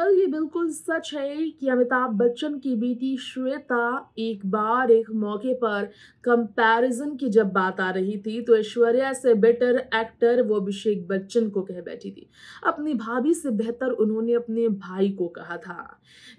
Well, ये बिल्कुल सच है कि अमिताभ बच्चन की बेटी श्वेता एक बार एक मौके पर कंपैरिजन की जब बात आ रही थी तो ऐश्वर्या से बेटर एक्टर वो अभिषेक बच्चन को कह बैठी थी। अपनी भाभी से बेहतर उन्होंने अपने भाई को कहा था।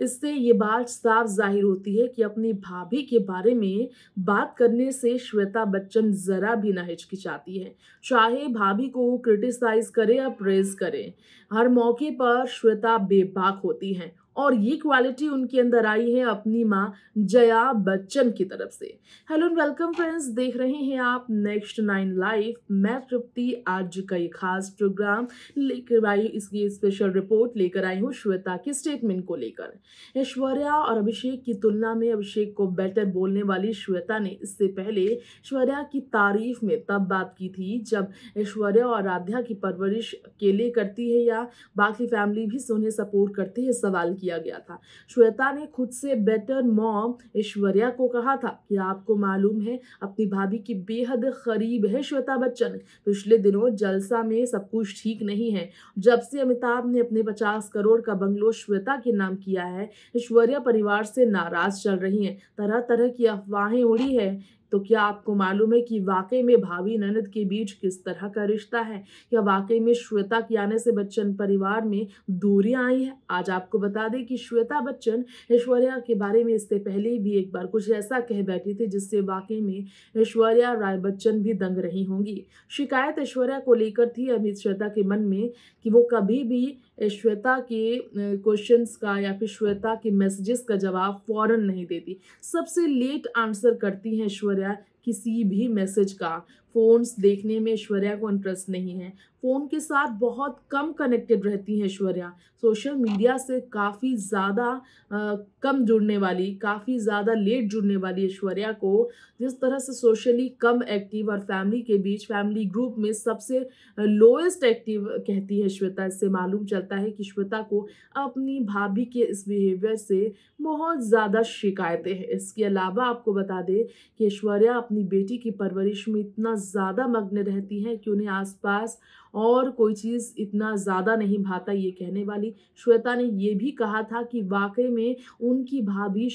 इससे ये बात साफ जाहिर होती है कि अपनी भाभी के बारे में बात करने से श्वेता बच्चन ज़रा भी ना हिचकिचाती है, चाहे भाभी को क्रिटिसाइज करे या प्रेज करे। हर मौके पर श्वेता बेबाक होती हैं और ये क्वालिटी उनके अंदर आई है अपनी माँ जया बच्चन की तरफ से। हेलो एंड वेलकम फ्रेंड्स, देख रहे हैं आप नेक्स्ट 9 लाइफ। मैं तृप्ति आज का ये खास प्रोग्राम लेकर आई, इसकी स्पेशल रिपोर्ट लेकर आई हूँ श्वेता के स्टेटमेंट को लेकर। ऐश्वर्या और अभिषेक की तुलना में अभिषेक को बेटर बोलने वाली श्वेता ने इससे पहले ऐश्वर्या की तारीफ में तब बात की थी जब ऐश्वर्या और आराध्या की परवरिश अकेले करती है या बाकी फैमिली भी उन्हें सपोर्ट करती है, सवाल किया गया था। श्वेता ने खुद से बेटर मॉम ऐश्वर्या को कहा था कि आपको मालूम है अपनी भाभी की बेहद करीब है श्वेता बच्चन। पिछले दिनों जलसा में सब कुछ ठीक नहीं है। जब से अमिताभ ने अपने 50 करोड़ का बंगलो श्वेता के नाम किया है, ऐश्वर्या परिवार से नाराज चल रही हैं। तरह तरह की अफवाहें उड़ी है। तो क्या आपको मालूम है कि वाकई में भाभी ननद के बीच किस तरह का रिश्ता है? या वाकई में श्वेता के आने से बच्चन परिवार में दूरियां आई है? आज आपको बता दें कि श्वेता बच्चन ऐश्वर्या के बारे में इससे पहले भी एक बार कुछ ऐसा कह बैठी थी जिससे वाकई में ऐश्वर्या राय बच्चन भी दंग रही होंगी। शिकायत ऐश्वर्या को लेकर थी अमित श्वेता के मन में कि वो कभी भी श्वेता के क्वेश्चंस का या फिर श्वेता के मैसेजेस का जवाब फौरन नहीं देती। सबसे लेट आंसर करती हैं ऐश्वर्या किसी भी मैसेज का। फ़ोन्स देखने में ऐश्वर्या को इंटरेस्ट नहीं है। फ़ोन के साथ बहुत कम कनेक्टेड रहती हैं ऐश्वर्या। सोशल मीडिया से काफ़ी ज़्यादा कम जुड़ने वाली, काफ़ी ज़्यादा लेट जुड़ने वाली ऐश्वर्या को जिस तरह से सोशली कम एक्टिव और फैमिली के बीच फैमिली ग्रुप में सबसे लोएस्ट एक्टिव कहती है श्वेता। इससे मालूम चलता है कि श्वेता को अपनी भाभी के इस बिहेवियर से बहुत ज़्यादा शिकायतें हैं। इसके अलावा आपको बता दें कि ऐश्वर्या अपनी बेटी की परवरिश में इतना ज़्यादा मग्न रहती हैं कि उन्हें आसपास और कोई चीज़ इतना ज़्यादा नहीं भाता ये कहने वाली श्वेता ने ये भी कहा था कि वाकई में उनकी भाभी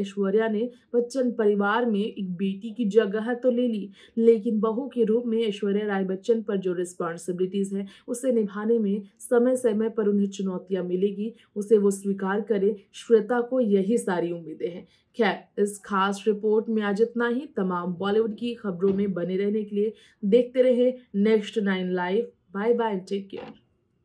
ऐश्वर्या ने बच्चन परिवार में एक बेटी की जगह तो ले ली, लेकिन बहू के रूप में ऐश्वर्या राय बच्चन पर जो रिस्पॉन्सिबिलिटीज़ है उसे निभाने में समय समय पर उन्हें चुनौतियाँ मिलेगी, उसे वो स्वीकार करे। श्वेता को यही सारी उम्मीदें हैं। खैर, इस खास रिपोर्ट में आज इतना ही। तमाम बॉलीवुड की खबरों में बने रहने के लिए देखते रहे next 9 life. Bye bye, take care.